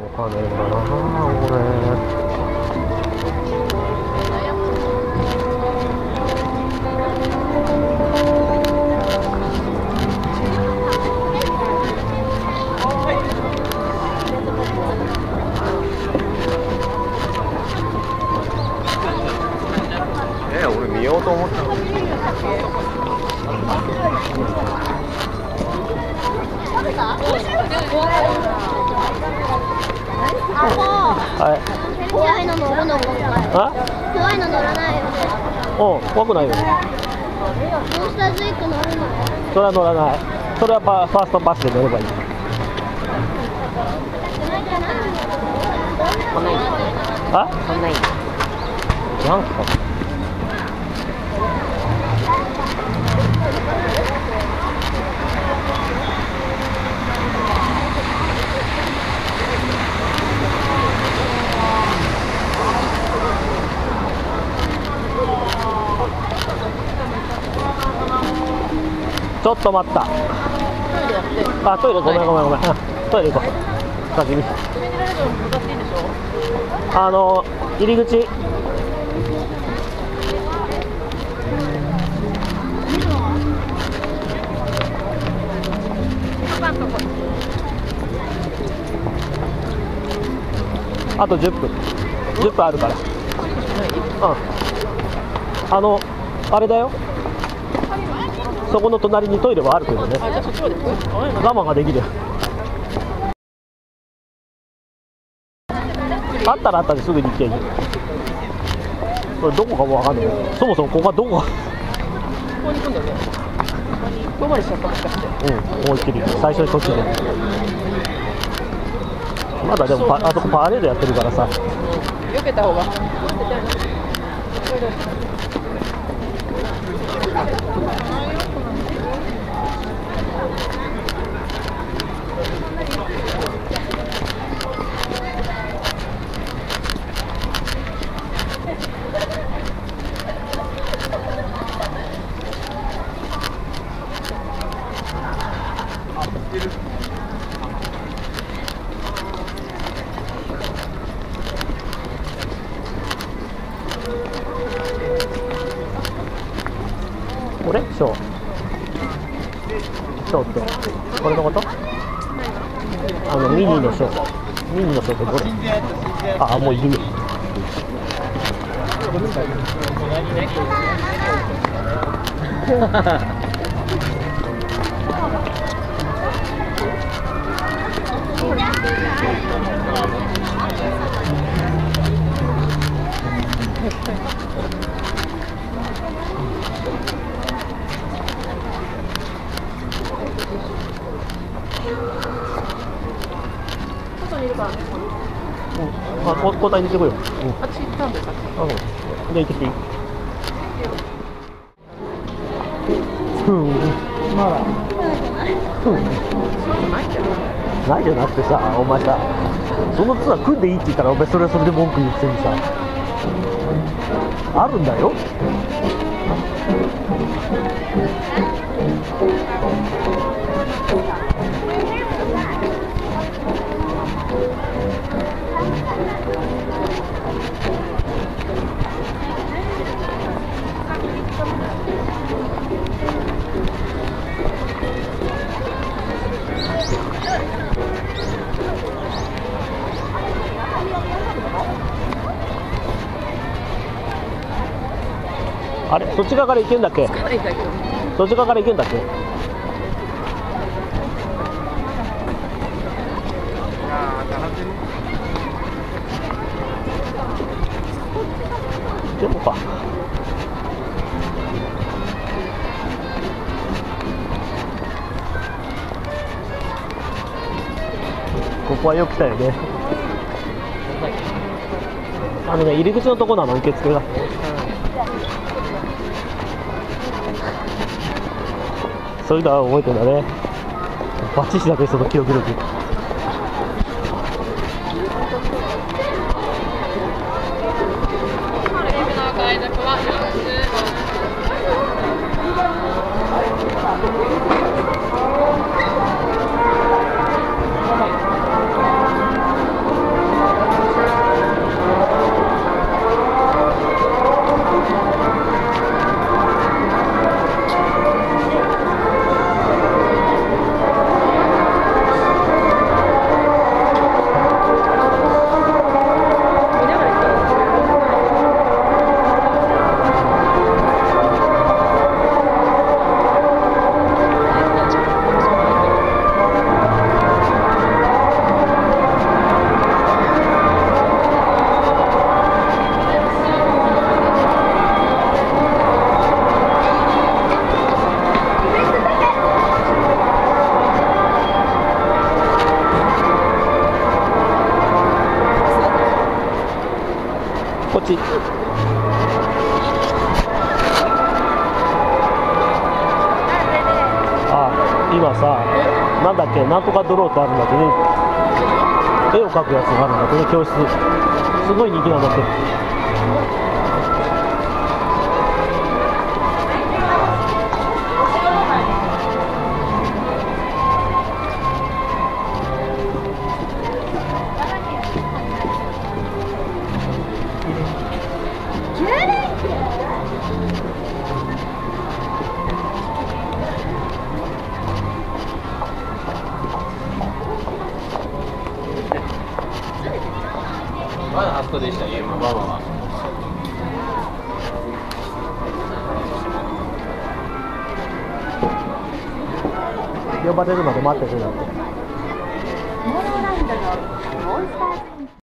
動かねえんだな俺。見ようと思ったの。怖いの乗らない。怖いの乗らないよね。怖くないよね。モンスターズイック乗るの？それは乗らない。それはファーストパスで乗ればいい。こんないい。なんか。ちょっと待った。あ、トイレ、ごめん。トイレ行こう。先に。入り口。あと10分。10分あるから。あれだよ。そこの隣にトイレはあるけどね。我慢ができる。あったらあったですぐに行ける。これどこかもわかんない。そもそもここはどこか。ここに行くんだよね。ここまでしちゃったもしかして。ここ行ってるよ。最初にそっちで。まだでもあそこパレードやってるからさ。避けた方が。これショーってこれのこと？ミニのショーってこれ。あ、もういる。交代にしてこよう。あっち行ったんだよ。じゃあ行ってきていい？ないじゃなくてさ、お前さ、そのツアー組んでいいって言ったらお前それはそれで文句言ってるさ。あるんだよ。あれ、そっち側から行けんだっけ？そっち側から行けんだっけ？でもか。ここはよく来たよね。入り口のとこなの、受付が。そういうのは覚えてんだね。バッチシだけその記憶力。ち。あ、今さ、なんだっけ、なんとかドローってあるんだけど、絵を描くやつがあるんだけど、教室すごい人気なんだって。まだあそこでしたね、今ママは。呼ばれるまで待ってくれたって。